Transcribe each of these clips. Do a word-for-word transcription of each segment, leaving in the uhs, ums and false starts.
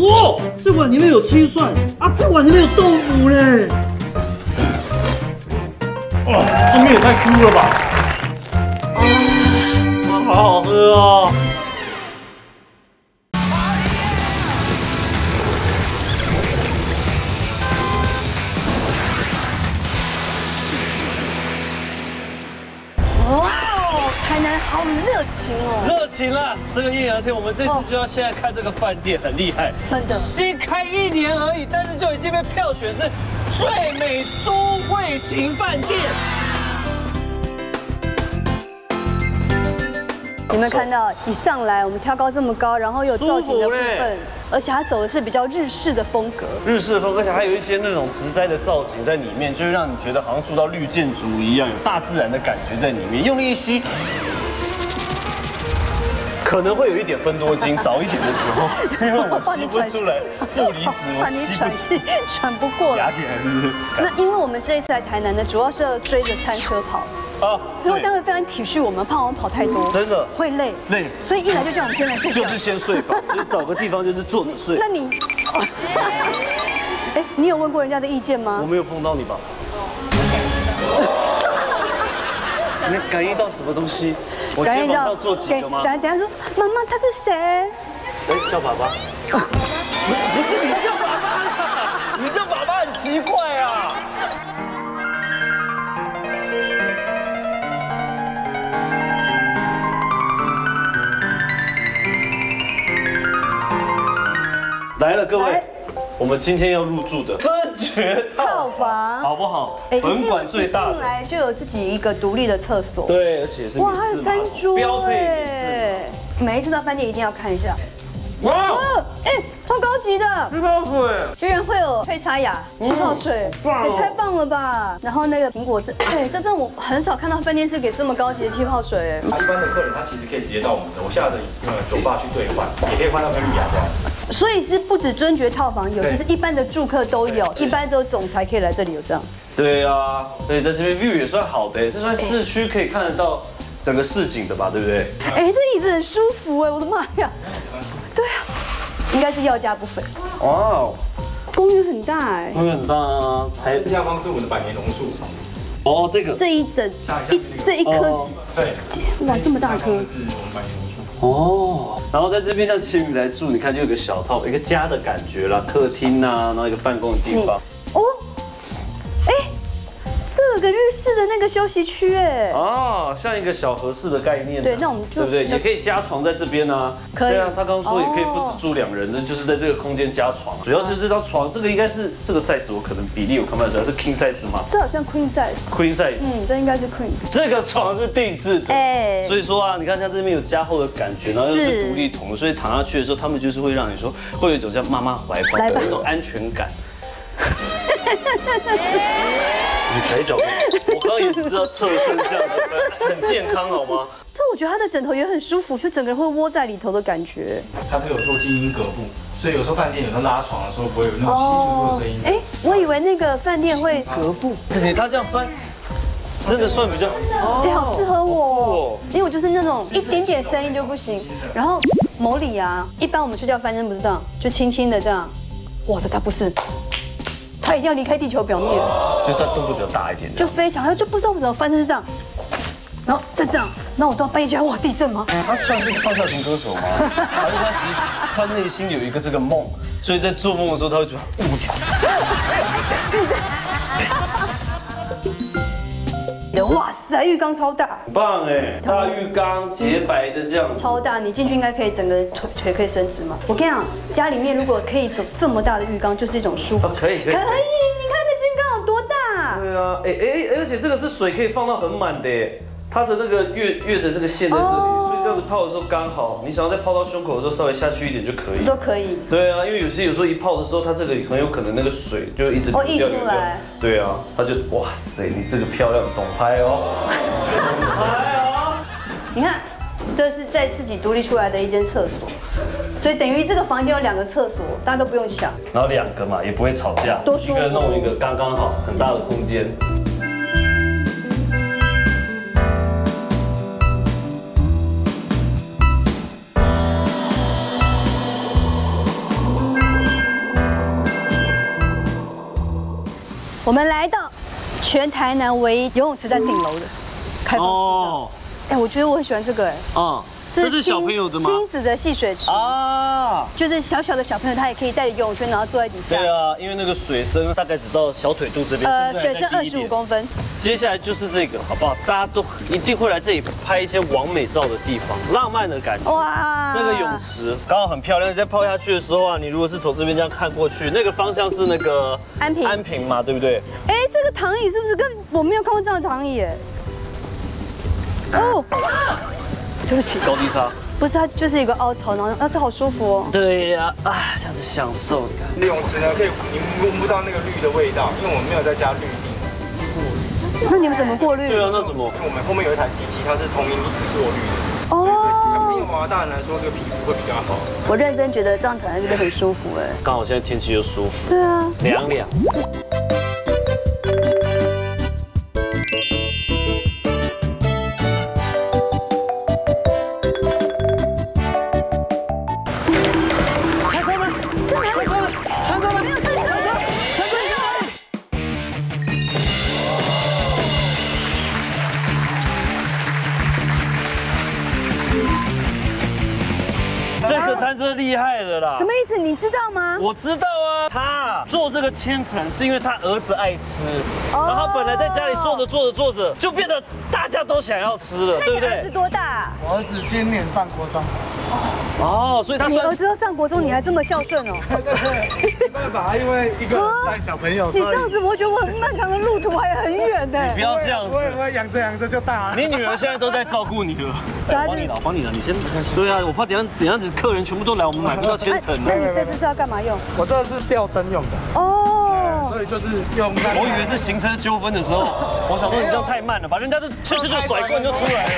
哇，这碗里面有青蒜啊，这碗里面有豆腐嘞。哇，这面也太 Q 了吧！啊，好好喝哦。 好热情哦！热情了，这个叶良天，我们这次就要现在看这个饭店很厉害，真的。新开一年而已，但是就已经被票选是最美都会型饭店。有没有看到？一上来我们挑高这么高，然后有造景的部分，而且它走的是比较日式的风格。日式风格，而且还有一些那种植栽的造景在里面，就是让你觉得好像住到绿建筑一样，有大自然的感觉在里面。用力一吸。 可能会有一点分多精，早一点的时候，因为我吸不出来负离子，我吸不出来，喘不过来。那因为我们这一次来台南呢，主要是要追着餐车跑啊。之后单位非常体恤我们，怕我们跑太多，真的会累累。所以一来就叫我们先来睡觉，就是先睡吧，就找个地方就是坐着睡。那你，哎，你有问过人家的意见吗？我没有碰到你吧？你感应到什么东西？ 我肩膀上坐几个吗？等下等下说，妈妈他是谁？哎，叫爸爸。不是你叫爸爸，你叫爸爸很奇怪啊。来了，各位，我们今天要入住的真绝套房，好不好？本馆最大的。进来就有自己一个独立的厕所，对，而且是。 它的餐桌标配，每一次到饭店一定要看一下。哇，哎，超高级的气泡水，居然会有配茶雅气泡水，也太棒了吧！然后那个苹果汁，哎，这阵我很少看到饭店是给这么高级的气泡水。一般的客人他其实可以直接到我们楼下的呃酒吧去兑换，也可以换到跟绿雅这样。 所以是不止尊爵套房有，就是一般的住客都有，一般只有总裁可以来这里有这样。对啊，所以在这边 view 也算好的，这算市区可以看得到整个市景的吧，对不对？哎，这椅子很舒服哎，我的妈呀！对啊，应该是要价不菲。哇，公园很大哎，公园很大啊，还有下方是我们的百年榕树。哦，这个这一整一这一棵，对，哇，这么大棵。 哦，然后在这边让情侣来住，你看就有个小套，一个家的感觉啦，客厅啊，然后一个办公的地方。哦，哎，这有个日式的那个休息区哎。啊，像一个小和室的概念。对，那我们对不对？也可以加床在这边啊。可以。对啊，他刚刚说也可以不止住两人，那就是在这个空间加床。主要就是这张床，这个应该是这个 size， 我可能比例我看不出来，是 king size 吗？这好像 queen size。queen size。嗯，这应该是 queen。这个床是定制的。哎。 所以说啊，你看像这边有加厚的感觉，然后又是独立筒，所以躺下去的时候，他们就是会让你说，会有一种叫妈妈怀抱的那种安全感。你抬脚，我刚刚也是要侧身这样子，很健康好吗？但我觉得它的枕头也很舒服，就整个人会窝在里头的感觉。它是有做精英隔布。 所以有时候饭店有时候拉床的时候不会有那种窸窣的声音。哎，我以为那个饭店会隔布，你它这样翻，真的算比较哎，好适合我，因为我就是那种一点点声音就不行。然后某里啊，一般我们睡觉翻身不是这样，就轻轻的这样。哇塞，它不是，它一定要离开地球表面，就它动作比较大一点，就非常，就不知道为什么翻身是这样。 然后再这样，那我到半夜就要哇地震吗？他算是上下型歌手吗？还是他其实他内心有一个这个梦，所以在做梦的时候他会觉得误解。哇塞，浴缸超大，很棒哎！大浴缸洁白的这样子，超大，你进去应该可以整个腿腿可以伸直嘛。我跟你讲，家里面如果可以走这么大的浴缸，就是一种舒服。可以可以可以，你看那浴缸有多大？对啊，哎哎，而且这个是水可以放到很满的。 它的那个月月的这个线在这里，所以这样子泡的时候刚好，你想要再泡到胸口的时候稍微下去一点就可以，都可以。对啊，因为有些有时候一泡的时候，它这个很有可能那个水就一直流掉流掉。对啊，它就哇塞，你这个漂亮，懂拍哦，拍哦。你看，这是在自己独立出来的一间厕所，所以等于这个房间有两个厕所，大家都不用抢。然后两个嘛，也不会吵架，一个弄一个刚刚好，很大的空间。我们来到全台南唯一游泳池在顶楼的开放式的。哎，我觉得我很喜欢这个哎。啊，这是小朋友的吗？亲子的戏水池啊，就是小小的小朋友他也可以带着游泳圈，然后坐在底下。对啊，因为那个水深大概只到小腿肚这边。呃，水深二十五公分。接下来就是这个，好不好？大家都一定会来这里拍一些完美照的地方，浪漫的感觉。哇！这个泳池刚好很漂亮，在泡下去的时候啊，你如果是从这边这样看过去，那个方向是那个安平安平嘛，对不对？哎，这个躺椅是不是跟我没有看过这样的躺椅？哦，对不起，高低差。不是，它就是一个凹槽，然后啊，这好舒服哦。对呀，啊，这样子享受的感觉。泳池呢，可以你闻不到那个绿的味道，因为我们没有在加绿地。 那你们怎么过滤？对啊，那怎么？因为我们后面有一台机器，它是同音一直过滤的。哦。小朋友啊，大人来说，这个皮肤会比较好。我认真觉得这样躺在这边很舒服哎。刚好现在天气又舒服。对啊。凉凉。船长们，船长们，船长们，船长，船长下来！ 这个他真厉害了啦！什么意思？你知道吗？我知道啊，他做这个千层是因为他儿子爱吃，然后本来在家里做着做着做着，就变得大家都想要吃了，对不对？儿子多大？我儿子今年上国中。哦，所以他你儿子都上国中，你还这么孝顺哦？没办法，因为一个带小朋友。你这样子，我觉得我很漫长的路途还很远呢。你不要这样，我我养着养着就大了。你女儿现在都在照顾你了，帮你了，帮你了，你先开始。对啊，我怕等下等下子。 客人全部都来，我们买不到千层。那你这次是要干嘛用？我这是吊灯用的。哦。所以就是用。我以为是行车纠纷的时候，我想说你这样太慢了，把人家是确实就甩棍就出来了。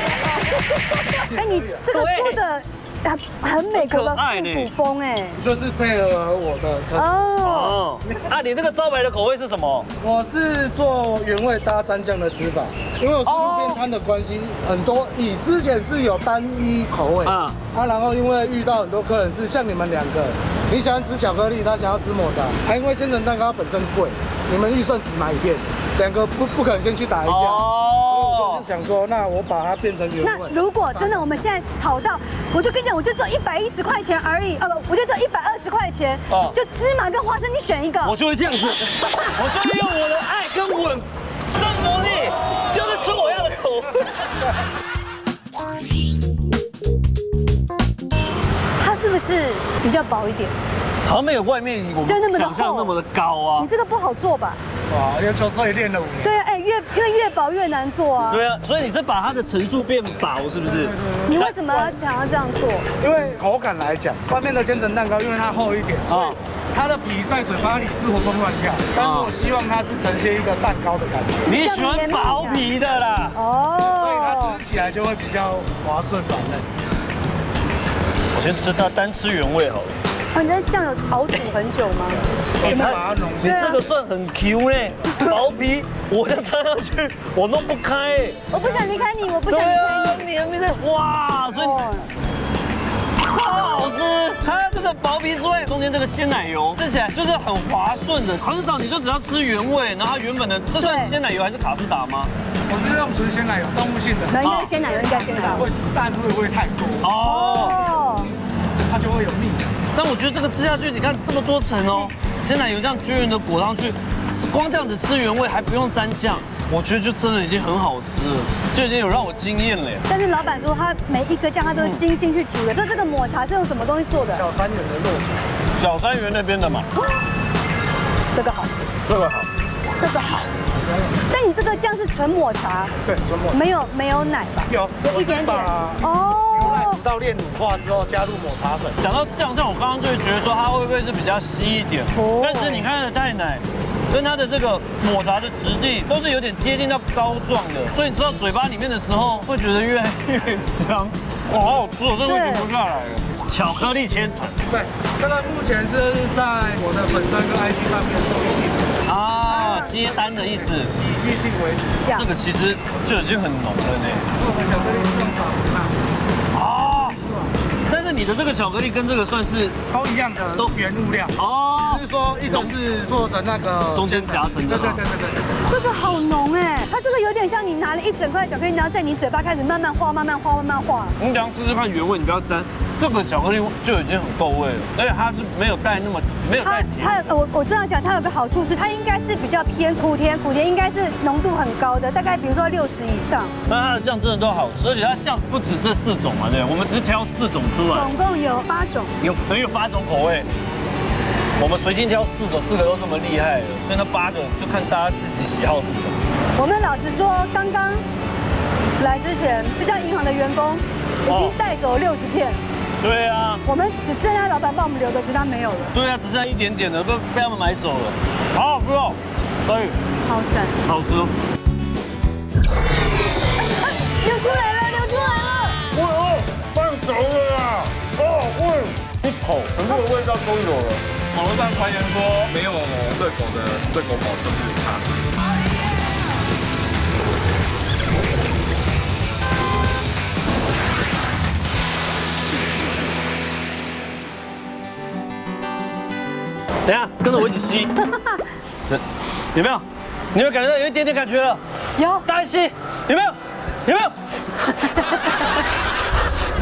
哎，你这个做的很很美，可爱呢，古风哎。就是配合我的车。哦。啊，你这个招牌的口味是什么？我是做原味搭蘸酱的吃法，因为我是路边摊的关系，很多以之前是有单一口味啊。 啊，然后因为遇到很多客人是像你们两个，你喜欢吃巧克力，他想要吃抹茶，还因为千层蛋糕本身贵，你们预算只买一片，两个不不可能先去打一架，所以我就是想说，那我把它变成原味。那如果真的我们现在炒到，我就跟你讲，我就只有一百一十块钱而已，啊不，我就只有一百二十块钱，就芝麻跟花生你选一个，我就会这样子，我就会用我的爱跟吻征服你，就是吃我要的口。 是不是比较薄一点？好像没有外面我们想象那么的高啊！你这个不好做吧？哇，要求所以练了五年。对啊，哎，越因为越薄越难做啊。对啊，所以你是把它的层数变薄，是不是？你为什么要想要这样做？因为口感来讲，外面的千层蛋糕因为它厚一点啊，它的皮在嘴巴里是活蹦乱跳，但是我希望它是呈现一个蛋糕的感觉。你喜欢薄皮的啦？哦，所以它吃起来就会比较滑顺软嫩。 我先吃它，单吃原味好了。啊，你在酱油熬煮很久吗？你把它弄，你这个算很 Q 嘞，薄皮，我要插上去，我弄不开。我不想离开你，我不想离开你。你这哇，所以超好吃。它这个薄皮之外，中间这个鲜奶油吃起来就是很滑顺的，很少你就只要吃原味，然后它原本的这算鲜奶油还是卡士达吗？ 我是用纯鲜奶油，动物性的。那应该鲜奶油，应该鲜奶油。但会不会太过？哦，它就会有腻。但我觉得这个吃下去，你看这么多层哦，鲜奶油这样均匀的裹上去，光这样子吃原味还不用沾酱，我觉得就真的已经很好吃了，就已经有让我惊艳了。但是老板说他每一个酱他都是精心去煮的，所以这个抹茶是用什么东西做的？小三元的肉。小三元那边的嘛。这个好。这个好。这个好。 但你这个酱是纯抹茶，对，纯抹茶，没有没有奶吧？有，一点点哦。牛奶直到炼乳化之后，加入抹茶粉。讲到酱，像我刚刚就觉得说它会不会是比较稀一点？但是你看它的太奶跟它的这个抹茶的质地都是有点接近到膏状的，所以你吃到嘴巴里面的时候，会觉得越来越香。哇，好好吃，我真的停不下来了。巧克力千层，对，这个目前是在我的粉专跟 I G 上面做预定。 啊，接单的意思，以预定为主。这个其实就已经很浓了呢。我们小哥用法啊，但是你的这个巧克力跟这个算是都一样的，都原物料哦。只是说一种是做成那个中间夹层的，对对对对对。这个好浓哎，它这个有点像你拿了一整块巧克力，然后在你嘴巴开始慢慢化、慢慢化、慢慢化。你等下吃吃看原味，你不要沾。这个巧克力就已经很够味了，而且它是没有带那么没有带甜。它它我我这样讲，它有个好处是它应该是比较偏苦甜，苦甜应该是浓度很高的，大概比如说六十以上。那它的酱真的都好吃，而且它酱不止这四种嘛，对，我们只挑四种出来，总共有八种，有等于有八种口味。我们随性挑四个，四个都这么厉害了，所以那八个就看大家自己喜好是什么。我们老实说，刚刚来之前，这家银行的员工已经带走六十片。对啊，我们只剩下老板帮我们留的，其他没有了。对啊，只剩下一点点的，被被他们买走了。好，不用，所以超赞，好吃。流出来了，流出来了！哇哦，放走了啊！哦，喂，一口全部的味道都有了。网络上传言说没有热狗的热狗堡就是它。等一下，跟着我一起吸，有没有？你有没有感觉到有一点点感觉了？有，大家吸，有没有？有没有？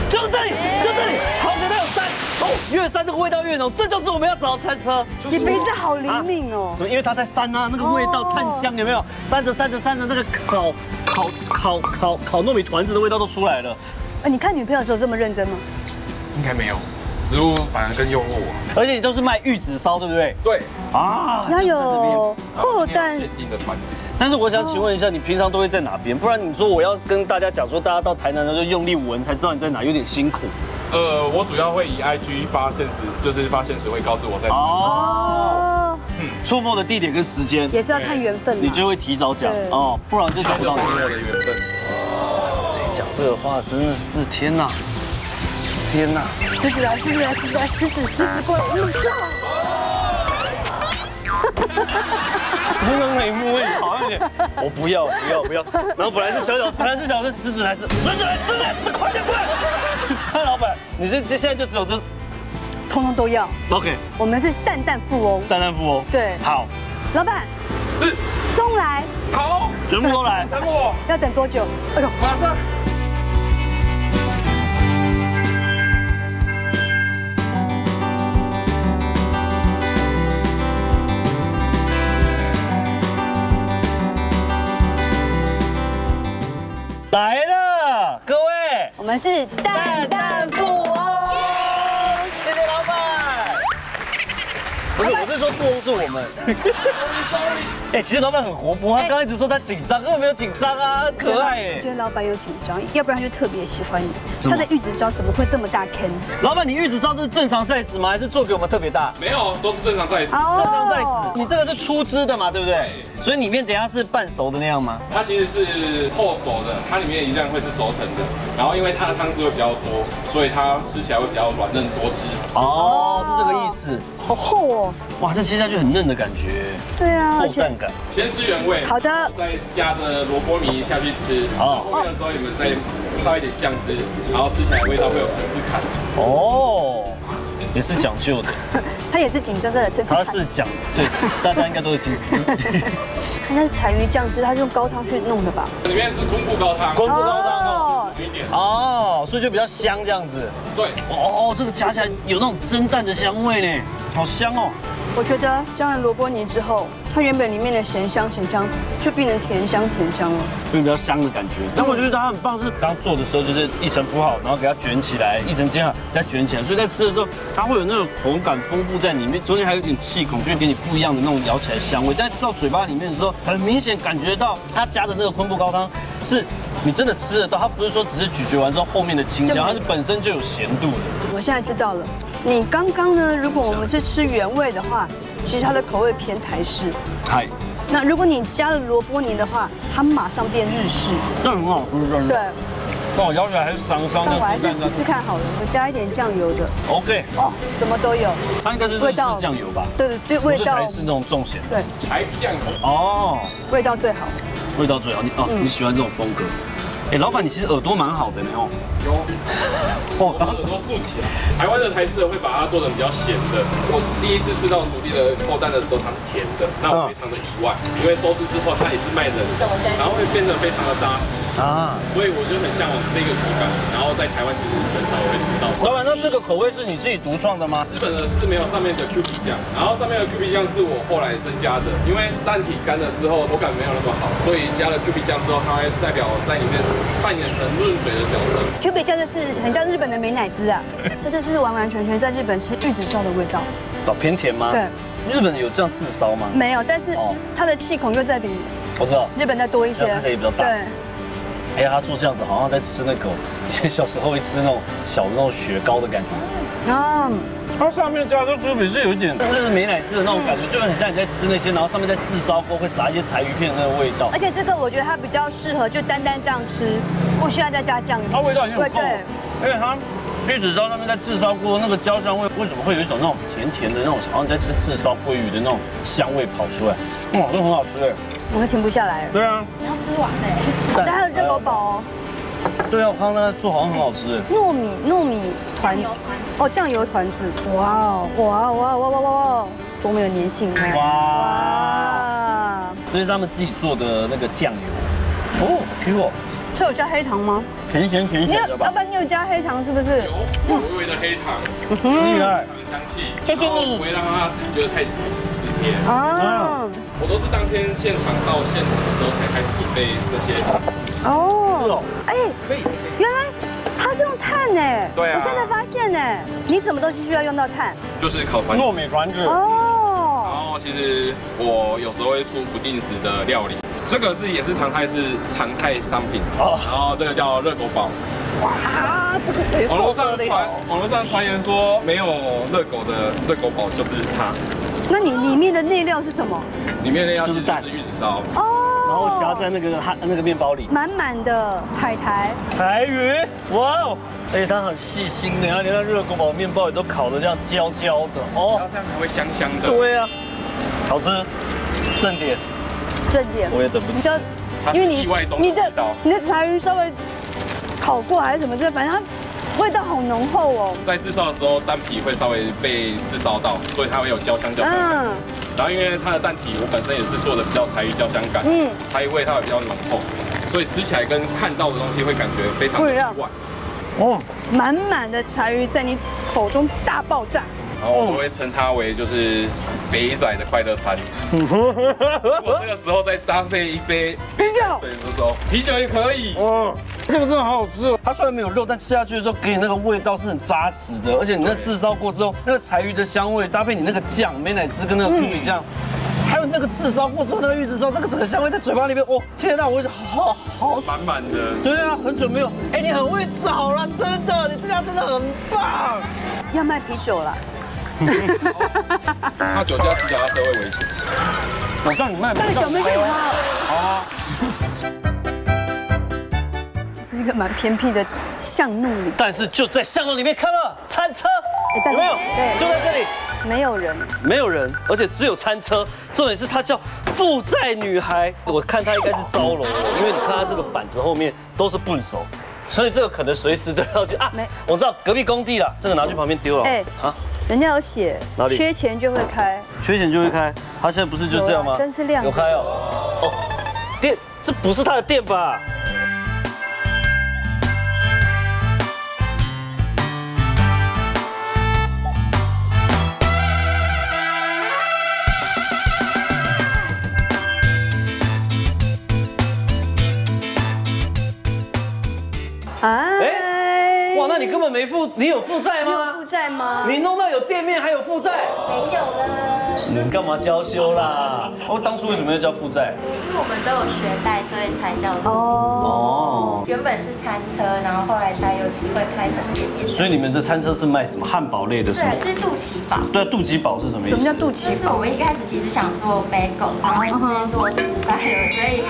就这里，就这里，好久没有三哦，越三这个味道越浓，这就是我们要找的餐车。你鼻子好灵敏哦，因为它在三啊，那个味道炭香有没有？三着三着三着，那个烤烤烤烤烤糯米团子的味道都出来了。哎，你看女朋友的时候这么认真吗？应该没有。食物反而更诱惑我，而且你都是卖玉子烧，对不对？对啊，要有后段限定的团子。但是我想请问一下，你平常都会在哪边？不然你说我要跟大家讲说，大家到台南的时候用力闻才知道你在哪，有点辛苦。呃，我主要会以 I G 发现实，就是发现实会告诉我在哪。哦，嗯，出没的地点跟时间也是要看缘分，你就会提早讲哦，不然就找不到你的缘分。哇，谁讲这个话真的是天哪！天呐！狮子来，狮子来，狮子来，狮子，狮子过来！我操！刚刚那一幕会好像有点，我不要，不要，不要。然后本来是小小，本来是小小，狮子来，狮子来，狮子来，狮子快点过来！看老板，你是现在就只有这，通通都要。OK， 我们是蛋蛋富翁，蛋蛋富翁，对，好。老板，是中来，好，全部都来，等我，要等多久？哎呦，马上。来了，各位，我们是蛋蛋富翁，谢谢老板。不是，我是说富翁是我们。哎，其实老板很活泼，他刚刚一直说他紧张，根本没有紧张啊，很可爱哎。我觉得老板有紧张，要不然他就特别喜欢你。他的玉子烧怎么会这么大坑？老板，你玉子烧是正常 size 吗？还是做给我们特别大？没有，都是正常 size。正常 size， 你这个是出汁的嘛，对不对？所以里面等下是半熟的那样吗？它其实是后熟的，它里面一样会是熟成的。然后因为它的汤汁会比较多，所以它吃起来会比较软嫩多汁。哦，是这个意思。好厚哦！哇，这切下去很嫩的感觉。对啊，厚蛋感。先吃原味。好的。再加着萝卜泥下去吃。哦。后面的时候你们再倒一点酱汁，然后吃起来味道会有层次感。哦。也是讲究的，他也是紧张在吃。他是讲对，大家应该都会听。应该是柴鱼酱汁，他是用高汤去弄的吧？里面是昆布高汤，昆布高汤哦，一点哦，所以就比较香这样子。对，哦，这个夹起来有那种蒸蛋的香味呢，好香哦。我觉得加了萝卜泥之后，它原本里面的咸香咸香就变成甜香甜香了，变比较香的感觉。但我觉得它很棒，是刚做的时候就是一层铺好，然后给它卷起来，一层煎好再卷起来，所以在吃的时候它会有那种口感丰富在里面，中间还有一点气孔，就给你不一样的那种咬起来香味。但吃到嘴巴里面的时候，很明显感觉到它加的那个昆布高汤是你真的吃得到，它不是说只是咀嚼完之后后面的清香，它是本身就有咸度的。我现在知道了。你刚刚呢？如果我们是吃原味的话，其实它的口味偏台式。嗨。那如果你加了萝卜泥的话，它马上变日式。这很好吃，真的。对。那我咬起来还是香香的。那我还是试试看好了，我加一点酱油的。OK。哦，什么都有。它应该是日式酱油吧？对对对，味道。台式那种重咸。对。柴鱼酱油。哦。味道最好。味道最好，你哦，你喜欢这种风格。哎，老板，你其实耳朵蛮好的呢哦。有，哦，它很多素起来。台湾的台式的会把它做成比较咸的。我第一次吃到竹地的扣蛋的时候，它是甜的，那我非常的意外，因为收汁之后它也是卖冷的，然后会变得非常的扎实啊，所以我就很向往这个口感。然后在台湾其实很少会吃到。老板，那这个口味是你自己独创的吗？日本的是没有上面的 Q B 酱，然后上面的 Q B 酱是我后来增加的，因为蛋体干了之后口感没有那么好，所以加了 Q B 酱之后，它会代表在里面扮演成润嘴的角色。Q B 酱就是很像日本的美乃滋啊，这就是完完全全在日本吃玉子烧的味道。哦，偏甜吗？对。日本有这样炙烧吗？没有，但是它的气孔又在比我知道日本再多一些，看起来也比较大。对。哎，他做这样子好像在吃那个小时候会吃那种小的那种雪糕的感觉。啊。它上面加的 Q B 是有一点，就是美乃滋的那种感觉，就很像你在吃那些，然后上面在炙烧锅会撒一些柴鱼片的那个味道。而且这个我觉得它比较适合就单单这样吃，不需要再加酱油。它味道已经很够了，而且它玉子烧上面在炙烧锅那个焦香味，为什么会有一种那种甜甜的那种，好像你在吃炙烧鲑鱼的那种香味跑出来？哇，真的很好吃哎！我们停不下来了。对啊，你要吃完哎，但还有热狗堡哦。对啊，我看到它做好像很好吃。糯米糯米团哦，酱油团子，哇哦哇哇哇哇哇，多么有粘性！哇，这是他们自己做的那个酱油，哦，好 Q 哦。所以有加黑糖吗？甜咸甜咸的吧。老板，你有加黑糖是不是？有，微微的黑糖，很厉害，香气。谢谢你。不会让它觉得太死死甜。哦。我都是当天现场到现场的时候才开始准备这些。哦。哎，可以。原来它是用碳哎。对啊。我现在发现哎，你什么东西需要用到碳？就是烤团糯米团子。哦。然后其实我有时候会出不定时的料理。 这个是也是常态，是常态商品哦。然后这个叫热狗堡。哇，这个谁？网络上传，网络上传言说没有热狗的热狗堡就是它。那你里面的内料是什么？里面的内料就是蛋，就是玉子烧哦。然后夹在那个它那个面包里，满满的海苔、柴鱼，哇哦！而且它很细心的，然后连那热狗堡面包也都烤得这样焦焦的哦，这样才会香香的。对啊，好吃，正点。 正点，我也等不及，因为你你的你的柴鱼稍微烤过还是什么之类，反正它味道好浓厚哦。在炙烧的时候，蛋皮会稍微被炙烧到，所以它会有焦香焦香感。嗯。然后因为它的蛋皮，我本身也是做的比较柴鱼焦香感，嗯，柴鱼味它会比较浓厚，所以吃起来跟看到的东西会感觉非常不一样。哦，满满的柴鱼在你口中大爆炸。 然后我会称它为就是肥仔的快乐餐。我这个时候再搭配一杯啤酒，对，这时候啤酒也可以。嗯，这个真的好好吃哦。它虽然没有肉，但吃下去的时候给你那个味道是很扎实的，而且你那炙烧过之后，那个柴鱼的香味搭配你那个酱，美乃滋跟那个玉米酱，还有那个炙烧过之后那个玉子烧，那个整个香味在嘴巴里面，哦，天哪，我好好满满的。对啊，很久没有。哎，你很会找啦，真的，你这家真的很棒。要卖啤酒啦。 他酒驾骑脚踏车会危险，我让你卖，但酒没给他。好啊，是一个蛮偏僻的巷弄里，但是就在巷弄里面看到餐车，有没有？对，就在这里，没有人，没有人，而且只有餐车。重点是它叫负债女孩，我看它应该是招楼了，因为你看它这个板子后面都是笨手。 所以这个可能随时都要去啊！我知道隔壁工地啦，这个拿去旁边丢了。哎，啊，人家有写哪里缺钱就会开，缺钱就会开。他现在不是就这样吗？但是亮有开哦。哦，店这不是他的店吧？啊！哎，哇，那你根本没负，你有负债吗？有负债吗？你弄到有店面还有负债？没有了。你干嘛娇羞啦？我当初为什么要叫负债？因为我们都有学贷，所以才叫。哦。原本是餐车，然后后来才有机会开成店面。所以你们这餐车是卖什么汉堡类的？对，是肚脐堡。对，肚脐堡是什么意思？什么叫肚脐堡？我一开始其实想做 bagel， 然后先做失败了，所以。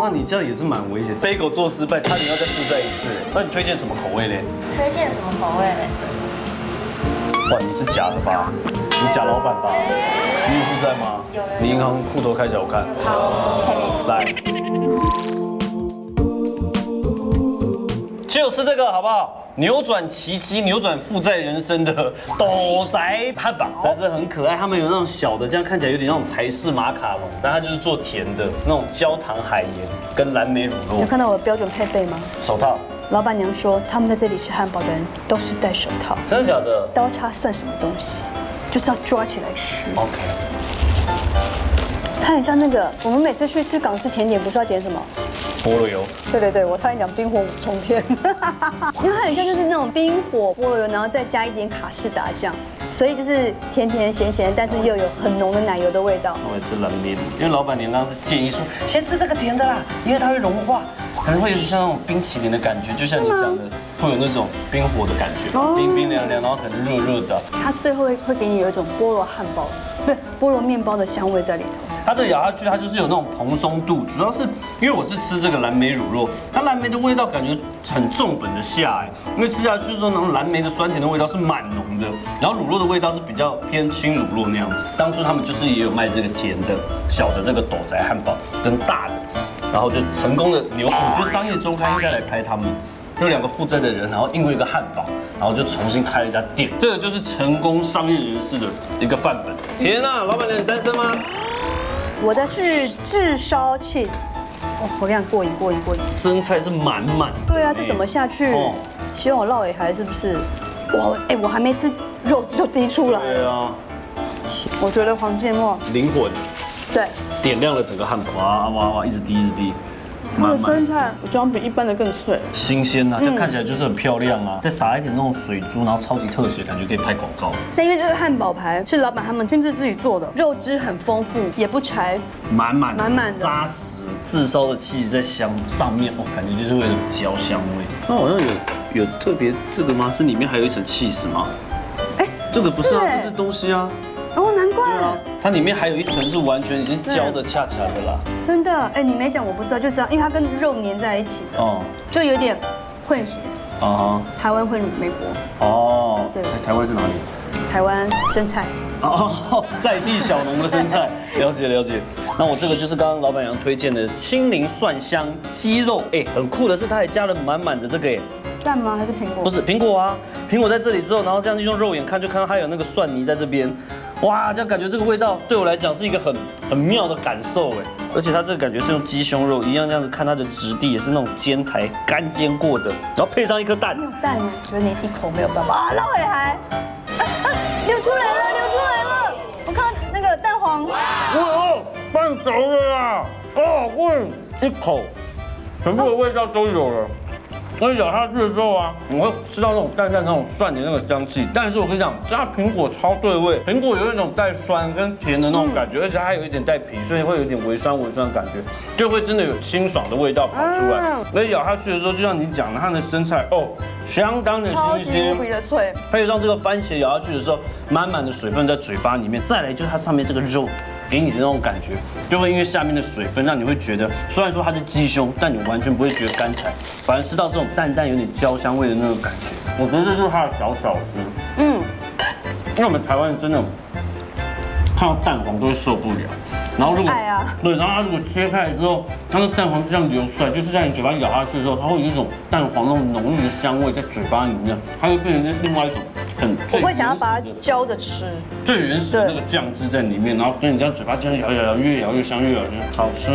那你这样也是蛮危险，这一口做失败，差点要再负债一次。那你推荐什么口味嘞？推荐什么口味嘞？哇，你是假的吧？你假老板吧？你有负债吗？有。你银行户头开起来我看。好，来。就就是这个好不好？扭转奇迹、扭转负债人生的斗宅汉堡，但是很可爱。他们有那种小的，这样看起来有点那种台式马卡龙，但它就是做甜的，那种焦糖海盐跟蓝莓乳酪。有看到我的标准配备吗？手套。 老板娘说，他们在这里吃汉堡的人都是戴手套。真的假的？刀叉算什么东西？就是要抓起来吃。OK。它很像那个，我们每次去吃港式甜点，不是要点什么？菠萝油。对对对，我差点讲冰火五重天。因为它很像就是那种冰火菠萝油，然后再加一点卡士达酱，所以就是甜甜咸咸，但是又有很浓的奶油的味道。我也吃蓝莓，因为老板娘当时建议说，先吃这个甜的啦，因为它会融化。 可能会有点像那种冰淇淋的感觉，就像你讲的，会有那种冰火的感觉，冰冰凉凉，然后很热热的。它最后会给你有一种菠萝汉堡，对，菠萝面包的香味在里头。它这咬下去，它就是有那种蓬松度，主要是因为我是吃这个蓝莓乳酪，它蓝莓的味道感觉很重本的下哎，因为吃下去之后，那种蓝莓的酸甜的味道是蛮浓的，然后乳酪的味道是比较偏轻乳酪那样子。当初他们就是也有卖这个甜的小的这个斗宅汉堡跟大的。 然后就成功的扭转，我觉得商业周刊应该来拍他们，就两个负债的人，然后因为一个汉堡，然后就重新开了一家店，这个就是成功商业人士的一个范本。天啊，老板娘你单身吗？我的是炙烧 cheese， 哦，我跟你讲过瘾过瘾过瘾，蒸菜是满满。对啊，这怎么下去？希望我烙尾还是不是？哇，哎，我还没吃肉就滴出来。对啊，我觉得黄芥末灵魂。 对，点亮了整个汉堡，哇哇哇，一直滴一直滴。它的生菜我觉得比一般的更脆，新鲜啊，这看起来就是很漂亮啊。再撒一点那种水珠，然后超级特写，感觉可以拍广告。但因为这个汉堡排是老板他们亲自自己做的，肉汁很丰富，也不柴，满满满满的扎实，炙烧的起司在香上面，哦，感觉就是会有焦香味。那好像有有特别这个吗？是里面还有一层起司吗？哎，这个不是啊，这是东西啊。 哦，难怪。对啊，它里面还有一层是完全已经焦的恰恰的啦。真的，哎，你没讲我不知道，就知道，因为它跟肉粘在一起的，哦，就有点混血。啊，台湾混美国。哦，对，台湾是哪里？台湾生菜。哦，在地小农的生菜，了解了解。那我这个就是刚刚老板娘推荐的青柠蒜香鸡肉，哎，很酷的是它还加了满满的这个哎。 蛋吗？还是苹果？不是苹果啊，苹果在这里之后，然后这样用肉眼看就看到它有那个蒜泥在这边，哇，这样感觉这个味道对我来讲是一个很很妙的感受哎，而且它这个感觉是用鸡胸肉一样这样子，看它的质地也是那种煎台干煎过的，然后配上一颗蛋。有蛋呢，觉得你一口没有办法啊，老尾还流出来了，流出来了，我看那个蛋黄，哦，半熟了啦，哦，嗯，一口，全部的味道都有了。 所以咬下去的时候啊，你会吃到那种淡淡那种蒜的那个香气，但是我跟你讲，加苹果超对味，苹果有一种带酸跟甜的那种感觉，而且它有一点带皮，所以会有点微酸微酸的感觉，就会真的有清爽的味道跑出来。所以咬下去的时候，就像你讲的，它的生菜哦，相当的新鲜，无比的脆，配上这个番茄咬下去的时候，满满的水分在嘴巴里面，再来就是它上面这个肉。 给你的那种感觉，就会因为下面的水分，让你会觉得，虽然说它是鸡胸，但你完全不会觉得干柴，反而吃到这种淡淡有点焦香味的那种感觉。我觉得这就是它的小巧思。嗯，因为我们台湾真的看到蛋黄都会受不了，然后如果对，然后它如果切开之后，它的蛋黄是这样流出来，就是在你嘴巴咬下去的时候，它会有一种蛋黄那种浓郁的香味在嘴巴里面，它就变成另外一种。 我会想要把它浇着吃，最原始的那个酱汁在里面，然后跟你这样嘴巴这样摇摇摇，越摇越香，越摇越好吃。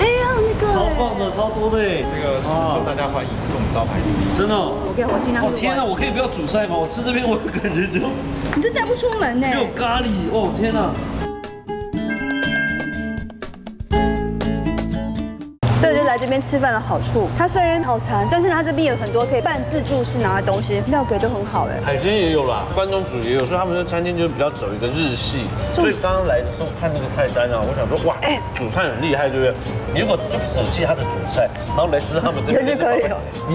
哎呀，那个超棒的，超多的，这个是受大家欢迎，是我们招牌之一。真的，我给我尽量。哦天啊，我可以不要煮菜吗？我吃这边我感觉就你真带不出门呢。有咖喱，哦天啊！ 来这边吃饭的好处，它虽然套餐，但是它这边有很多可以半自助式拿的东西，料给都很好哎。海鲜也有啦，关东煮也有，所以他们的餐厅就比较走一个日系。所以刚刚来的时候看那个菜单啊，我想说哇，哎，煮菜很厉害，对不对？你如果就舍弃它的主菜，然后来吃他们这边也是可以，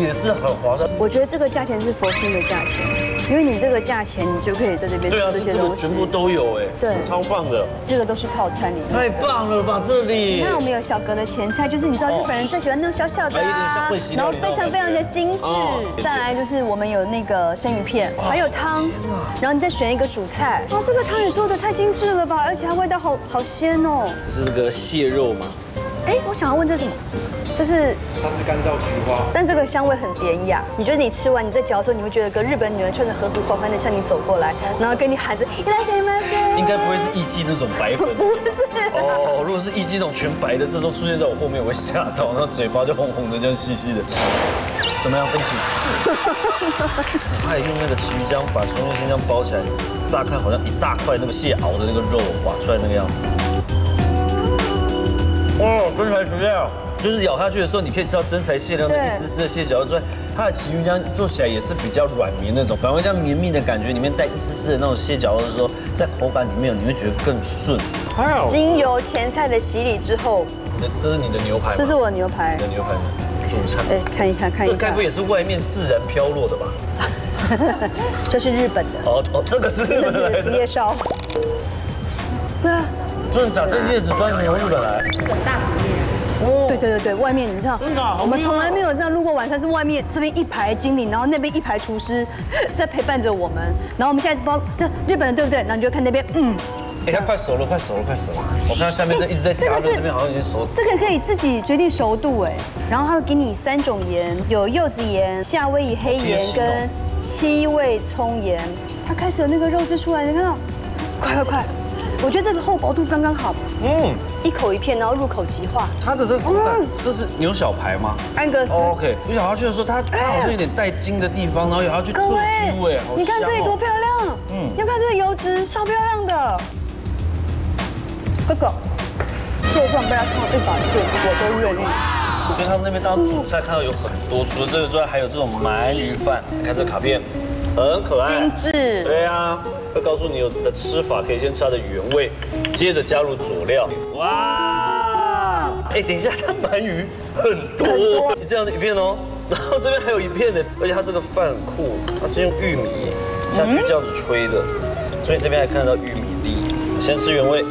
也是很划算。我觉得这个价钱是佛心的价钱，因为你这个价钱你就可以在这边吃这些东西，全部都有哎，对，超棒的。这个都是套餐里面，太棒了吧这里？你看我们有小格的前菜，就是你知道日本人。最喜欢那种小小的啊，然后非常非常的精致。再来就是我们有那个生鱼片，还有汤，然后你再选一个主菜。哦，这个汤也做的太精致了吧，而且它味道好好鲜哦。这是那个蟹肉吗？哎，我想要问这是什么？这是它是干燥菊花，但这个香味很典雅。你觉得你吃完你在嚼的时候，你会觉得一个日本女人穿着和服缓缓的向你走过来，然后跟你喊着“いらっしゃいませ”。应该不会是艺妓那种白粉，不是。哦，如果是艺妓那种全白的，这时候出现在我后面，我会吓到，然后嘴巴就红红的，这样细细的。怎么样分析？他也用那个旗鱼浆把松叶新疆包起来，乍看好像一大块那个蟹熬的那个肉划出来那个样子。 哦，真材实料，就是咬下去的时候，你可以吃到真材实料的一丝丝的蟹脚肉，它的旗鱼浆做起来也是比较软绵那种，反而这样绵密的感觉，里面带一丝丝的那种蟹脚肉的时候，在口感里面你会觉得更顺。经由前菜的洗礼之后，这是你的牛排，这是我的牛排，你的牛排主菜，哎，看一下看一下，这该不会也是外面自然飘落的吧？这是日本的，哦哦，这个是日本的，这是夜烧，对啊。 这是讲这叶子专门由日本来，日本大红叶。哦，对对对对，外面你知道，我们从来没有这样路过晚餐，是外面这边一排经理，然后那边一排厨师在陪伴着我们。然后我们现在包这日本的对不对？然后你就看那边，嗯，哎，它快熟了，快熟了，快熟了。我看到下面在一直在加热，这边好像已经熟。这个可以自己决定熟度哎，然后它会给你三种盐，有柚子盐、夏威夷黑盐跟七味葱盐。它开始有那个肉汁出来，你看到？快快快！ 我觉得这个厚薄度刚刚好，嗯，一口一片，然后入口即化。它的这个口感，这是牛小排吗？安格斯。OK， 我咬下去的时候，它它好像有点带筋的地方，然后咬下去特 Q 哎，你看这里多漂亮，嗯，要看这个油脂，超漂亮的。哥哥，就算被它烫一把水，我都愿意。所以他们那边当主菜看到有很多，除了这个之外，还有这种鳗鱼饭。你看这个卡片，很可爱，精致。对呀。 会告诉你有的吃法，可以先吃它的原味，接着加入佐料。哇！哎，等一下，它鳗鱼很多，这样子一片哦，然后这边还有一片的，而且它这个饭很酷，它是用玉米下去这样子吹的，所以这边还看得到玉米粒。先吃原味，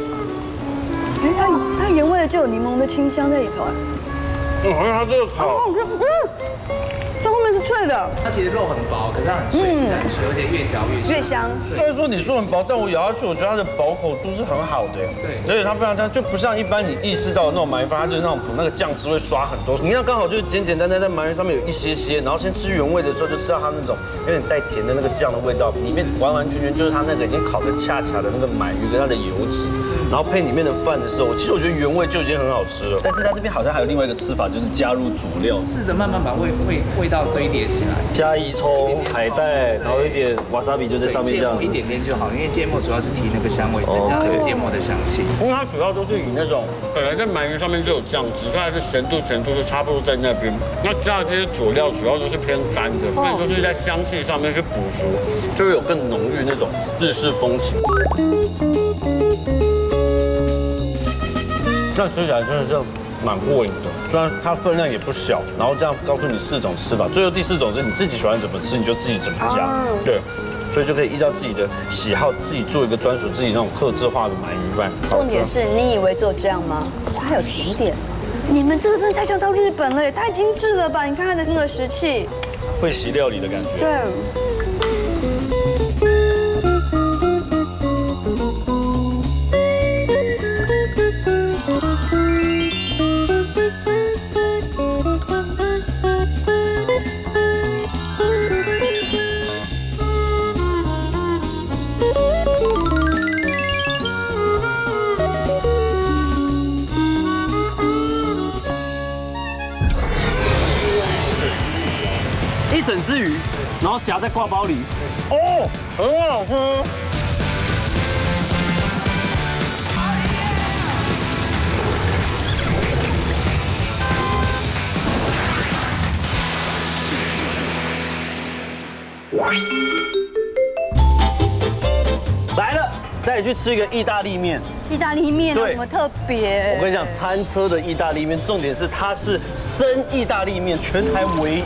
哎，它它原味就有柠檬的清香在里头。嗯，好像它这个烤。 是脆的，它其实肉很薄，可是它很脆，是很脆，而且越嚼越越香。虽然说你说很薄，但我咬下去，我觉得它的薄口度是很好的。对，所以它非常香，就不像一般你意识到的那种鳗鱼饭，它就是那种那个酱汁会刷很多。你看刚好就是简简单单在鳗鱼上面有一些些，然后先吃原味的时候就吃到它那种有点带甜的那个酱的味道，里面完完全全就是它那个已经烤得恰恰的那个鳗鱼跟它的油脂，然后配里面的饭的时候，其实我觉得原味就已经很好吃了。但是它这边好像还有另外一个吃法，就是加入佐料，试着慢慢把味味味道。 堆叠起来，加一葱、海带，然后一点瓦萨比就在上面这样。芥末一点点就好，因为芥末主要是提那个香味，增加芥末的香气。因为它主要都是以那种本来在鳗鱼上面就有酱汁，它是咸度、甜度就差不多在那边。那加这些佐料主要都是偏干的，所以就是在香气上面去补足，就会有更浓郁那种日式风情。那吃起来真的是。 蛮过瘾的，虽然它分量也不小，然后这样告诉你四种吃法，最后第四种是你自己喜欢怎么吃你就自己怎么加，对，所以就可以依照自己的喜好自己做一个专属自己那种客制化的鳗鱼饭。重点是你以为只有这样吗？它还有甜点，你们这个真的太像到日本了，也太精致了吧！你看它的那个食器，会席料理的感觉。对。 整只鱼，然后夹在刈包里，哦，很好吃。来了，带你去吃一个意大利面。意大利面啊，什么特别？我跟你讲，餐车的意大利面，重点是它是生意大利面，全台唯一。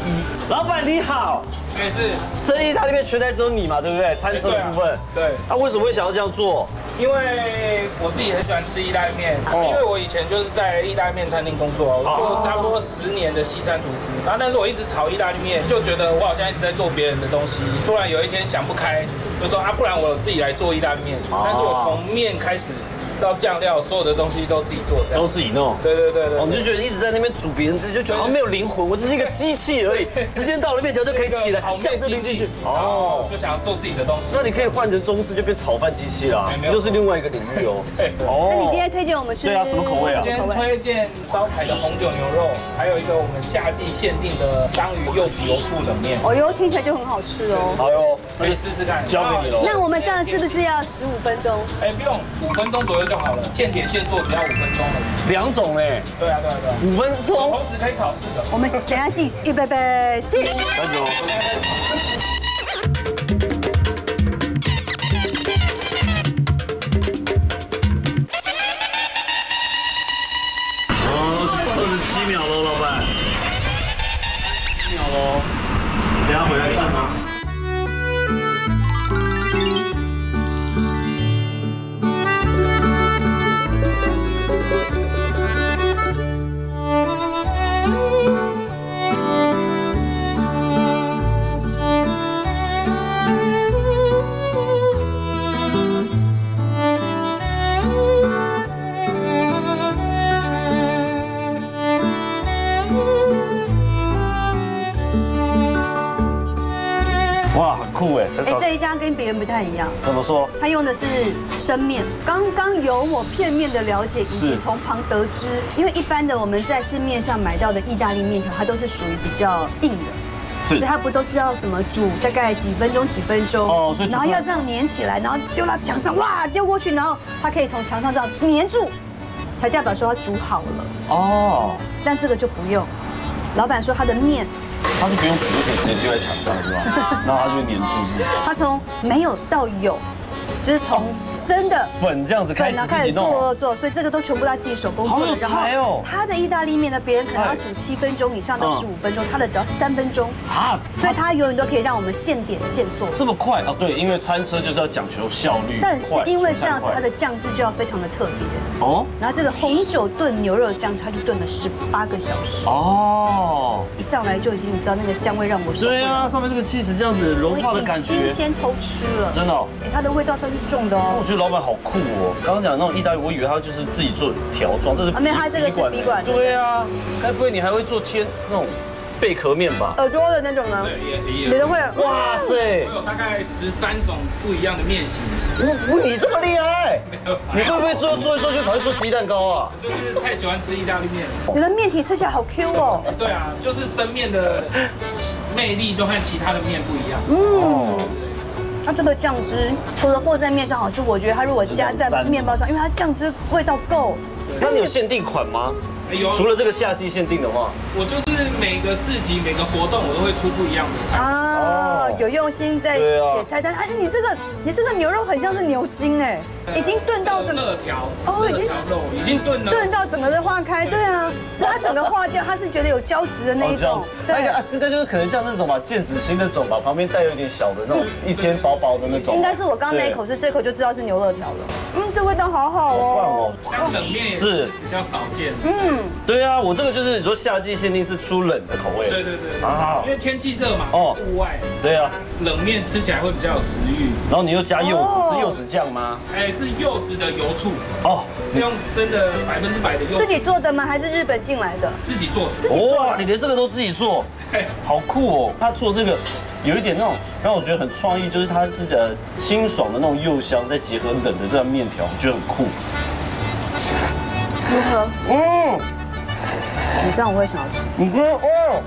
老板你好，没事。生意大利面全台只有你嘛，对不对？餐车的部分。对。他为什么会想要这样做？因为我自己很喜欢吃意大利面，因为我以前就是在意大利面餐厅工作，我做差不多十年的西餐厨师。然后，但是我一直炒意大利面，就觉得我好像一直在做别人的东西。突然有一天想不开，就说啊，不然我自己来做意大利面。但是我从面开始。 到酱料，所有的东西都自己做，都自己弄。对对对对，我们就觉得一直在那边煮别人，就觉得好像没有灵魂，我只是一个机器而已。时间到了，面条就可以起来，酱就淋进去。哦，就想要做自己的东西。那你可以换成中式，就变炒饭机器啦，又是另外一个领域哦。对。哦。那你今天推荐我们吃？对啊，什么口味啊？今天推荐招牌的红酒牛肉，还有一个我们夏季限定的章鱼柚子油醋冷面。哦哟，听起来就很好吃哦。好哟，可以试试看。交给你了。那我们这样是不是要十五分钟？哎，不用，五分钟左右。 就好了，现点现做，只要五分钟了。两种哎，对啊对啊对啊，五分钟，同时可以炒四个。我们等下计时，预备备起，开始哦。二十七秒喽，老板。秒喽，等下回来看啊。 哇，很酷哎！哎，这一家跟别人不太一样。怎么说？他用的是生面。刚刚有我片面的了解以及从旁得知，因为一般的我们在市面上买到的意大利面条，它都是属于比较硬的，所以它不都是要什么煮大概几分钟几分钟，哦，然后要这样粘起来，然后丢到墙上，哇，丢过去，然后它可以从墙上这样粘住，才代表说它煮好了。哦，但这个就不用。老板说他的面。 它是不用煮就可以直接丢在墙上，是吧？然后它就粘住。它从没有到有，就是从生的粉这样子开始自己做做，所以这个都全部他自己手工做。好有才哦！他的意大利面呢，别人可能要煮七分钟以上到十五分钟，他的只要三分钟啊！所以它永远都可以让我们现点现做。这么快啊？对，因为餐车就是要讲求效率。但是因为这样子，它的酱汁就要非常的特别哦。然后这个红酒炖牛肉酱汁，它就炖了十八个小时哦。一上来就已经。 你知道那个香味让我受不了。对啊，上面这个起司这样子融化的感觉，先偷吃了，真的。它的味道算是重的哦。我觉得老板好酷哦！刚刚讲那种意大利，我以为他就是自己做条状，这是没有，他这个是笔管。对啊，该不会你还会做天那种贝壳面吧？耳朵的那种呢？对，也也都会。哇塞！我有大概十三种不一样的面型。我你这么厉害，你会不会做做做就跑去做鸡蛋糕啊？就是太喜欢吃意大利面了。你的面体吃起来好 Q 哦。对啊，就是生面的。 魅力就和其他的面不一样。嗯，它这个酱汁除了和在面上好吃，我觉得它如果加在面包上，因为它酱汁味道够。那你有限定款吗？有。除了这个夏季限定的话，我就是每个市集、每个活动我都会出不一样的菜。啊，有用心在写菜单，而且你这个你这个牛肉很像是牛筋哎，已经炖到整个条哦，已经已经炖了，炖到整个都化开，对啊。 它整个化掉，它是觉得有胶质的那一种，对啊，应该就是可能像那种吧，毽子心那种吧，旁边带有点小的那种，一间薄薄的那种。应该是我刚那一口是这口就知道是牛肉条了。嗯，这味道好好哦。像冷面是比较少见。嗯，对啊，我这个就是你说夏季限定是出冷的口味。对对对，啊，因为天气热嘛，哦，户外。对啊，冷面吃起来会比较有食欲。然后你又加柚子，是柚子酱吗？哎，是柚子的油醋。哦，是用真的百分之百的柚子。自己做的吗？还是日本进？ 进来的，自己做，自己做。哇，你连这个都自己做，好酷哦！他做这个有一点那种让我觉得很创意，就是他是呃清爽的那种柚香，再结合冷的这样面条，我觉得很酷。如何？嗯，你这样我会想要吃。你觉得哦，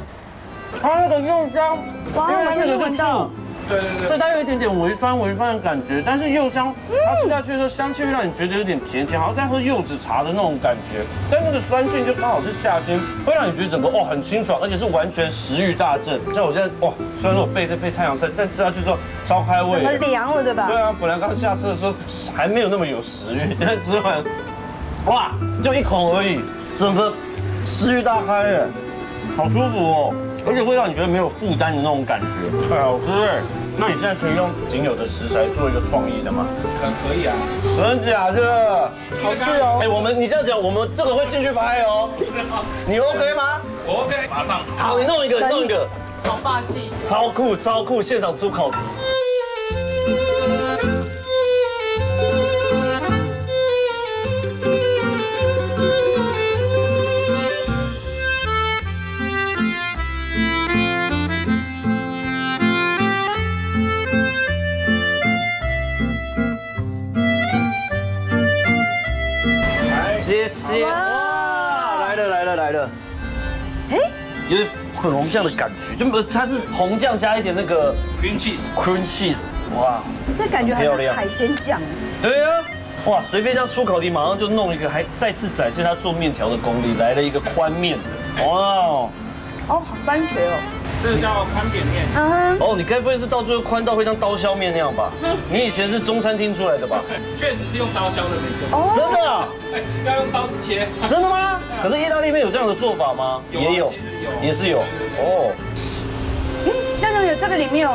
它那个柚香，哇，我现在闻到，对对对，所以它有一点点微翻微翻的感觉，但是柚香它吃下去的时候，香气会让你觉得有点甜甜，好像在喝柚子茶的那种感觉。但那个酸劲就刚好是夏天，会让你觉得整个哦很清爽，而且是完全食欲大振。像我现在哇，虽然说我背着背太阳伞，但吃下去之后超开胃，很凉了对吧？对啊，本来刚下车的时候还没有那么有食欲，但吃完哇就一口而已，整个食欲大开耶，好舒服哦。 而且会让你觉得没有负担的那种感觉，太好吃哎！那你现在可以用仅有的食材做一个创意的吗？很可以啊，真的假的？好吃哦！哎，我们你这样讲，我们这个会进去拍哦。你 OK 吗？我 OK， 马上。好，你弄一个，弄一个。好霸气！超酷，超酷！现场出考题。 哇，来了来了来了！哎，有点粉红酱的感觉，就它是红酱加一点那个 cream cheese，cream cheese， 哇，这感觉还有海鲜酱。对啊，哇，随便这样出口题，马上就弄一个，还再次展现他做面条的功力，来了一个宽面的，哇，哦，好翻嘴哦。 这叫宽扁面。嗯。哦，你该不会是到最后宽到会像刀削面那样吧？你以前是中餐厅出来的吧？确实是用刀削的，没错。真的？哎，要用刀子切。真的吗？可是意大利面有这样的做法吗？也有，也是有。哦。嗯，那个这个里面有，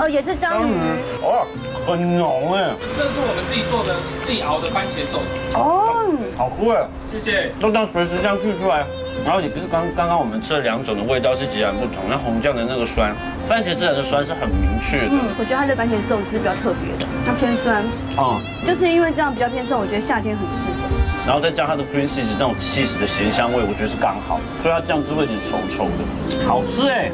哦，也是章鱼。哦，很浓哎。这是我们自己做的、自己熬的番茄寿司。哦。好酷哎！谢谢。就这样随时这样吐出来。 然后也不是刚刚刚我们这两种的味道是截然不同，那红酱的那个酸，番茄孜然的酸是很明确的。嗯，我觉得它的番茄寿司比较特别的，它偏酸。啊，就是因为这样比较偏酸，我觉得夏天很适合。然后再加它的 cream cheese 那种 cheese 的咸香味，我觉得是刚好，所以它酱汁会有点稠稠的，好吃哎，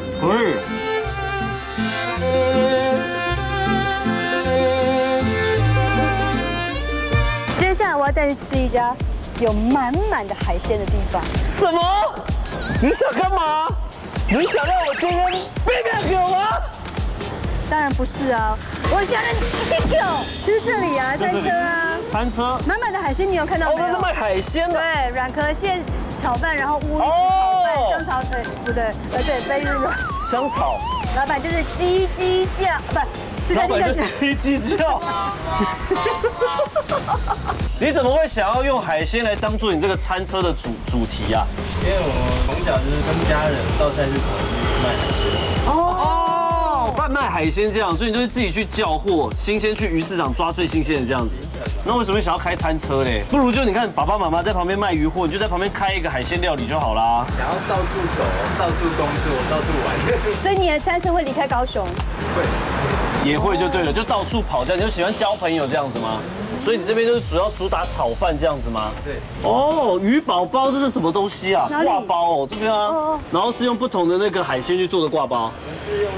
嗯。 接下来我要带你吃一家。 有满满的海鲜的地方。什么？你想干嘛？你想让我今天被卖给我吗？当然不是啊，我想让你给狗，就是这里啊，餐车啊，餐车，满满的海鲜，你有看到吗？哦，这是卖海鲜的。对，软壳蟹炒饭，然后乌鱼炒饭，香草腿，不对，呃对，贝日肉香草。老板就是鸡鸡酱，不。 老板就鸡鸡叫，你怎么会想要用海鲜来当做你这个餐车的主主题啊？因为我从小就是跟家人到菜市场卖海鲜。哦，贩卖海鲜这样，所以你就是自己去叫货，新鲜去鱼市场抓最新鲜的这样子。那为什么想要开餐车嘞？不如就你看爸爸妈妈在旁边卖鱼货，你就在旁边开一个海鲜料理就好啦。想要到处走，到处工作，到处玩。所以你的餐车会离开高雄？会。 也会就对了，就到处跑这样，你就喜欢交朋友这样子吗？所以你这边就是主要主打炒饭这样子吗？对。哦，鱼宝包这是什么东西啊？挂包哦，这边啊。然后是用不同的那个海鲜去做的挂包。是用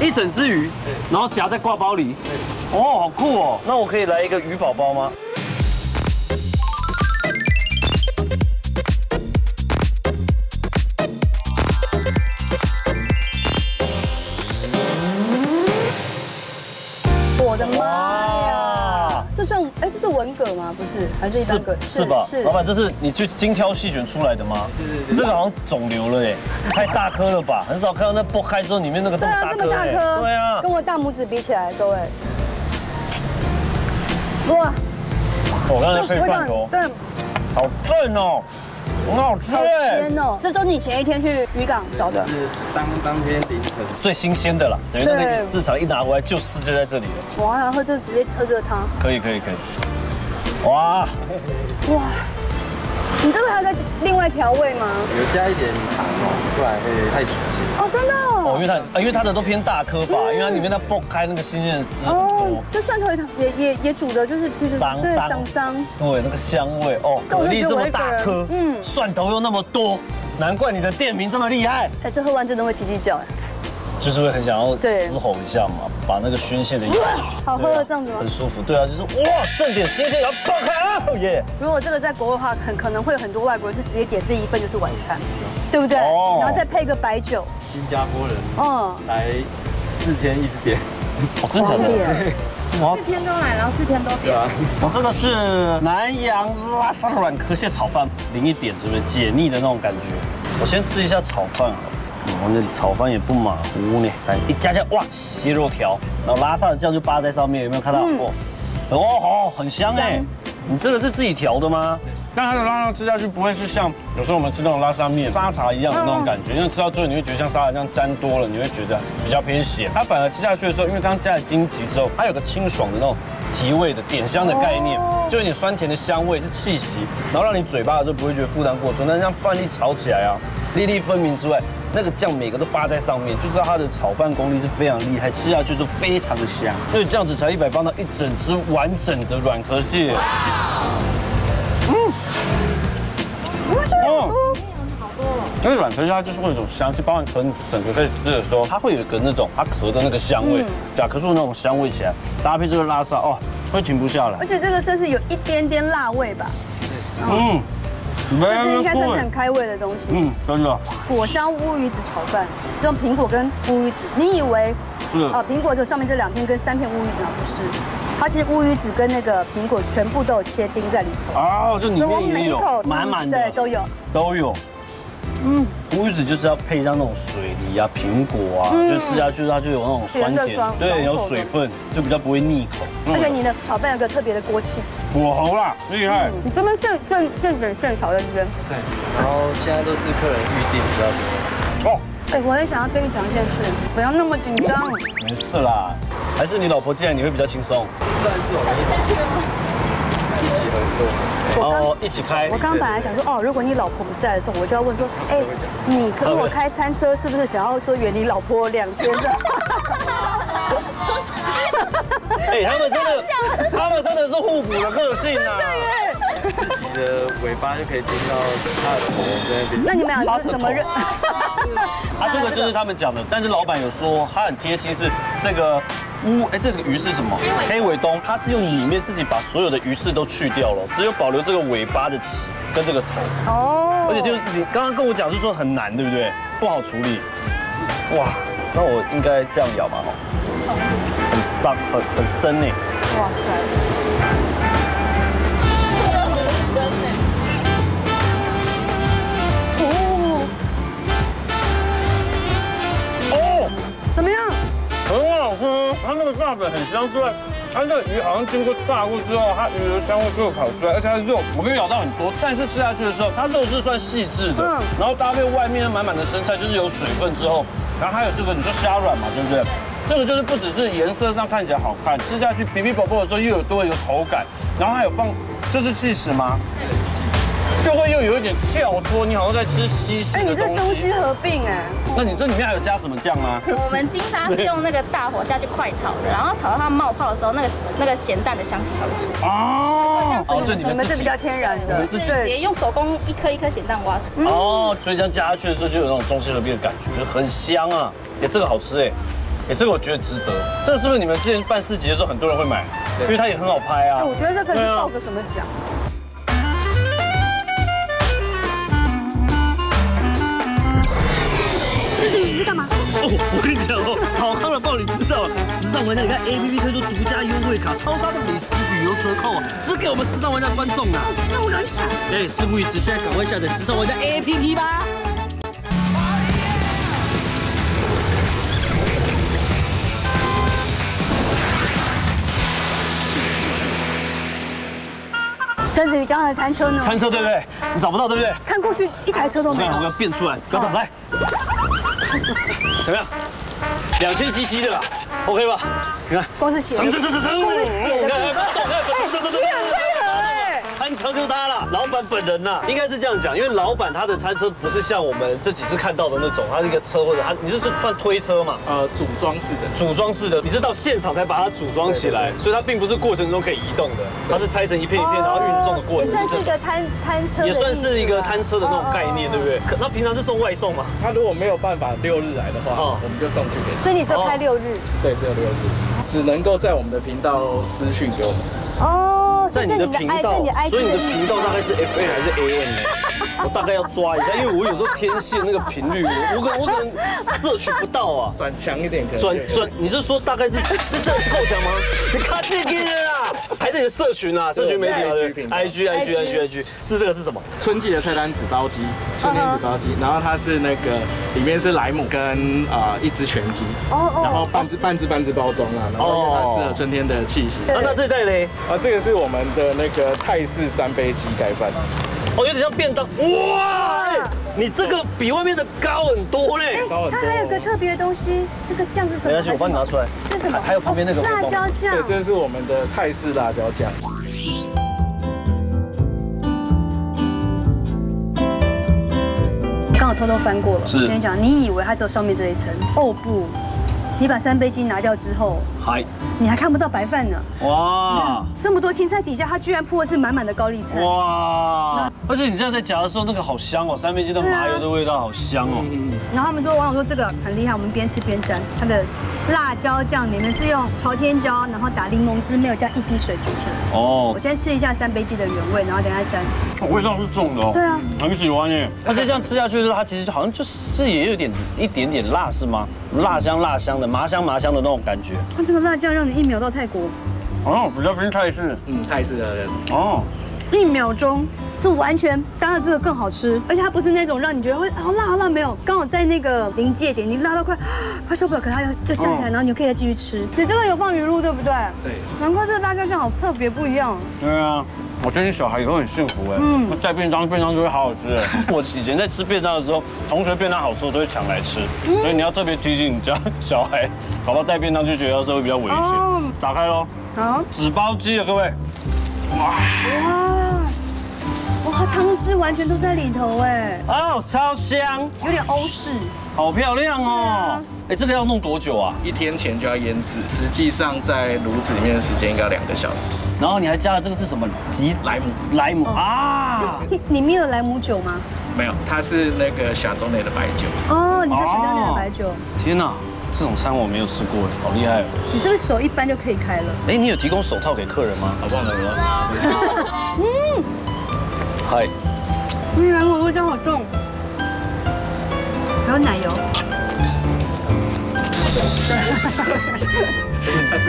一整只鱼，然后夹在挂包里。哦，好酷哦！那我可以来一个鱼宝包吗？ 文蛤吗？不是，还是一般蛤？是吧？老板，这是你去精挑细选出来的吗？这个好像肿瘤了哎，太大颗了吧？很少看到那剥开之后里面那个大颗。对啊，这么大颗。对啊，跟我大拇指比起来，各位。哇！我刚才配蒜头。对。好正哦，很好吃哎。鲜哦，这都是你前一天去渔港找的。是当当天凌晨最新鲜的啦，等于那个市场一拿回来就是就在这里了。我好想喝这直接喝这个汤。可以可以可以。 哇哇！你这个还要再另外调味吗？有加一点糖哦，不然会太死心。哦，真的哦。因为它，因为它的都偏大颗吧，因为它里面它剥开那个新鲜的汁很多。这蒜头也也也煮的就是就是对香香，对那个香味哦。蛤蜊这么大颗，嗯，蒜头又那么多，难怪你的店名这么厉害。哎，这喝完真的会叽叽叫哎。 就是会很想要嘶吼一下嘛，把那个宣泄的，好喝的这样子吗？很舒服，对啊，就是哇，正点新鲜，然后爆开啊，耶！如果这个在国外的话，很可能会有很多外国人是直接点这一份就是晚餐，对不对？然后再配一个白酒，新加坡人，嗯，来四天一直点，哦，真的对，四天都来，然后四天都点。我这个是南洋拉萨软壳蟹炒饭，淋一点是不是解腻的那种感觉？我先吃一下炒饭啊，我那炒饭也不马虎呢，来一加酱，哇，蟹肉条，然后拉萨的酱就扒在上面，有没有看到？哦，哦好，很香哎。 你这个是自己调的吗？那它的拉沙吃下去不会是像有时候我们吃那种拉沙面沙茶一样的那种感觉，因为吃到最后你会觉得像沙茶这样沾多了，你会觉得比较偏咸。它反而吃下去的时候，因为刚加了荆棘之后，它有个清爽的那种提味的点香的概念，就有点酸甜的香味是气息，然后让你嘴巴的时候不会觉得负担过重。但像饭粒炒起来啊，粒粒分明之外，那个酱每个都扒在上面，就知道它的炒饭功力是非常厉害，吃下去就非常的香。所以这样子才一百磅到一整只完整的软壳蟹。 嗯，我喜欢好多，好多。因为软壳蟹它就是会有一种香气，包含壳整个在吃的时候，它会有一个那种它壳的那个香味，甲壳素那种香味起来，搭配这个拉沙哦，会停不下来。而且这个算是有一点点辣味吧。嗯，这应该算是很开胃的东西。嗯，真的。果香乌鱼子炒饭是用苹果跟乌鱼子，你以为是啊苹果就上面这两片跟三片乌鱼子啊不是？ 它其实乌鱼子跟那个苹果全部都有切丁在里头哦，就里面也有满满的，对，都有都有。嗯，乌鱼子就是要配上那种水梨啊、苹果啊，就吃下去它就有那种酸甜，对，有水分，就比较不会腻口。那个你的炒饭有个特别的锅气，火候啦，厉害。你这边正正正正正炒在这边。对，然后现在都是客人预定比较多。哦。 哎，我也想要跟你讲一件事，不要那么紧张。没事啦，还是你老婆进来你会比较轻松。算是我们一起一起合作，哦，一起开。我刚本来想说，哦，如果你老婆不在的时候，我就要问说，哎，你可我开餐车是不是想要说远离老婆两天这样？哎，他们真的，他们真的是互补的个性啊。 自己的尾巴就可以听到它的头在那边。那你们俩是怎么认？啊，这个就是他们讲的，但是老板有说他很贴心，是这个乌哎，这个鱼是什么？黑尾东，它是用里面自己把所有的鱼刺都去掉了，只有保留这个尾巴的鳍跟这个头。哦。而且就是你刚刚跟我讲是说很难，对不对？不好处理。哇，那我应该这样咬嘛？很伤，很很深呢。哇塞。 它那个辣粉很香之外，它那个鱼好像经过炸过之后，它鱼的香味就有跑出来，而且它肉我没有咬到很多，但是吃下去的时候，它肉是算细致的，然后搭配外面满满的生菜，就是有水分之后，然后还有这个你说虾软嘛，对不对？这个就是不只是颜色上看起来好看，吃下去比比薄薄的时候又有多有口感，然后还有放这是起司吗？ 就会又有一点跳脱，你好像在吃西式。哎，你这中西合并哎。那你这里面还有加什么酱吗？我们金沙是用那个大火下去快炒的，然后炒到它冒泡的时候，那个那个咸蛋的香气炒出来。哦，哦，所以你们是比较天然的，自己用手工一颗一颗咸蛋挖出来。哦，所以这样加下去的时候就有那种中西合并的感觉，就很香啊！哎，这个好吃哎，哎，这个我觉得值得。这个是不是你们之前办市集的时候很多人会买？因为它也很好拍啊。我觉得这可以报个什么奖？ 你在干嘛？哦，我跟你讲哦，好康的报你知道，时尚玩家你看 A P P 推出独家优惠卡，超商的美食旅游折扣啊，只给我们时尚玩家观众啊。那我赶紧抢。哎，事不宜迟，现在赶快下载时尚玩家 A P P 吧。曾子瑜叫他的餐车呢？餐车对不对？你找不到对不对？看过去一台车都没有。我要变出来，等等来。 怎么样？两千 C C 的啦 ，OK 吧？你看，光是血，光是血，光是血，你看，你很配合哎！餐车就他了，老板本人呐，应该是这样讲，因为老板他的餐车不是像我们这几次看到的那种，它是一个车或者它，你是说算推车嘛？呃，组装式的，组装式的，你是到现场才把它组装起来，所以它并不是过程中可以移动的，它是拆成一片一片然后运送的过程。也算是一个摊摊车，也算是一个摊车的那种概念，对不对？可那平常是送外送吗？他如果没有办法六日来的话，我们就送去给。所以你只开六日？对，只有六日，只能够在我们的频道私讯给我们。哦，在你的频道，所以你的频道大概是 F M 还是 A M 呢？我大概要抓一下，因为我有时候天线那个频率，我可我可能摄取不到啊。转强一点可以。转转，你是说大概是是这样子够强吗？你看这个啊，还是你的社群啊，社群媒体 ，I G I G I G I G 是这个是什么？春季的菜单紫刀鸡，春天紫刀鸡，然后它是那个里面是莱姆跟啊一只全鸡，然后半只半只半只包装啊，然后它适合春天的气息。那那这一袋嘞？啊，这个是我们的那个泰式三杯鸡盖饭。 哦，有点像便当哇！你这个比外面的高很多嘞。哎，它还有个特别的东西，这个酱是什么？没关系，我帮你拿出来。这是什么？还有旁边那个辣椒酱。对，这是我们的泰式辣椒酱。刚好偷偷翻过了。是。我跟你讲，你以为它只有上面这一层？哦不，你把三杯鸡拿掉之后，还你还看不到白饭呢。哇！这么多青菜底下，它居然铺的是满满的高丽菜。哇！ 而且你这样在夹的时候，那个好香哦，三杯鸡的麻油的味道好香哦。然后他们说，网友说这个很厉害，我们边吃边沾。它的辣椒酱里面是用朝天椒，然后打柠檬汁，没有加一滴水煮起来。哦。我先试一下三杯鸡的原味，然后等下沾。味道是重的哦。对啊，很喜欢耶。而且这样吃下去的时候，它其实好像就是也有点一点点辣，是吗？辣香辣香的，麻香麻香的那种感觉。那这个辣酱让你一秒到泰国。哦，比较偏泰式。嗯，泰式的人。哦。 一秒钟是完全搭的这个更好吃，而且它不是那种让你觉得会好辣好辣没有，刚好在那个临界点，你辣到快快受不了，可它又又降起来，然后你又可以再继续吃。你这个有放鱼露对不对？对。难怪这个辣椒酱好特别不一样。对啊，我最近小孩以后很幸福哎，嗯，带便当便当就会好好吃哎。我以前在吃便当的时候，同学便当好吃我都会抢来吃，所以你要特别提醒你家小孩，搞到带便当就觉得会比较危险。打开喽，好，纸包鸡啊各位。 哇哇，汤汁完全都在里头哎！哦，超香，有点欧式，好漂亮哦！哎，这个要弄多久啊？一天前就要腌制，实际上在炉子里面的时间应该要两个小时。然后你还加了这个是什么？吉莱姆，莱姆啊！里面有莱姆酒吗？没有，它是那个霞多内的白酒。哦，你是霞多内的白酒。天哪！ 这种餐我没有吃过，好厉害！你是不是手一般就可以开了？哎，你有提供手套给客人吗？好不好？嗯，嗨，嗯，莱姆味道好重，还有奶油。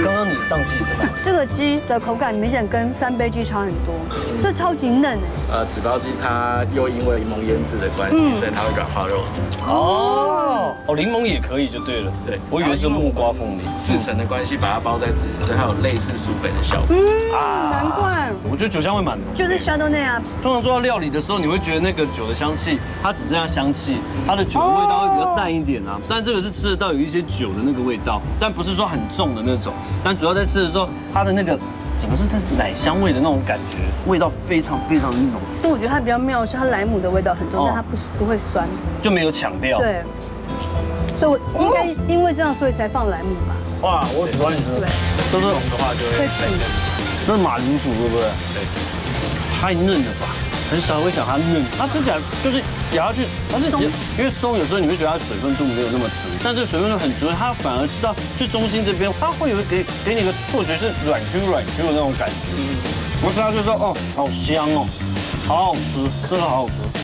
刚刚你当机是吧？这个鸡的口感明显跟三杯鸡差很多，这超级嫩哎。呃，紫刀鸡它又因为柠檬腌制的关系，所以它会软化肉质。哦。 哦，柠檬也可以就对了，对，我以为是木瓜凤梨制成的关系，把它包在纸，所以它有类似酥粉的效果。嗯，啊，难怪。我觉得酒香味蛮浓，就是霞多内啊。通常做到料理的时候，你会觉得那个酒的香气，它只剩下香气，它的酒的味道会比较淡一点啊。但这个是吃得到有一些酒的那个味道，但不是说很重的那种。但主要在吃的时候，它的那个。 整个是它奶香味的那种感觉，味道非常非常浓。但我觉得它比较妙是它莱姆的味道很重，但它不不会酸，就没有抢掉。对，所以我应该因为这样，所以才放莱姆吧。哇，我喜欢你这个，这种的话就会粉。这是马铃薯对不对？对，太嫩了吧，很少会讲它嫩，它吃起来就是咬下去，它是因为松，有时候你会觉得它水分度没有那么足，但这水分度很足，它反而吃到最中心这边，它会有给给你个错觉是软 Q 软 Q 的那种感觉。我吃它就说哦，好香哦，好好吃，真的好好吃。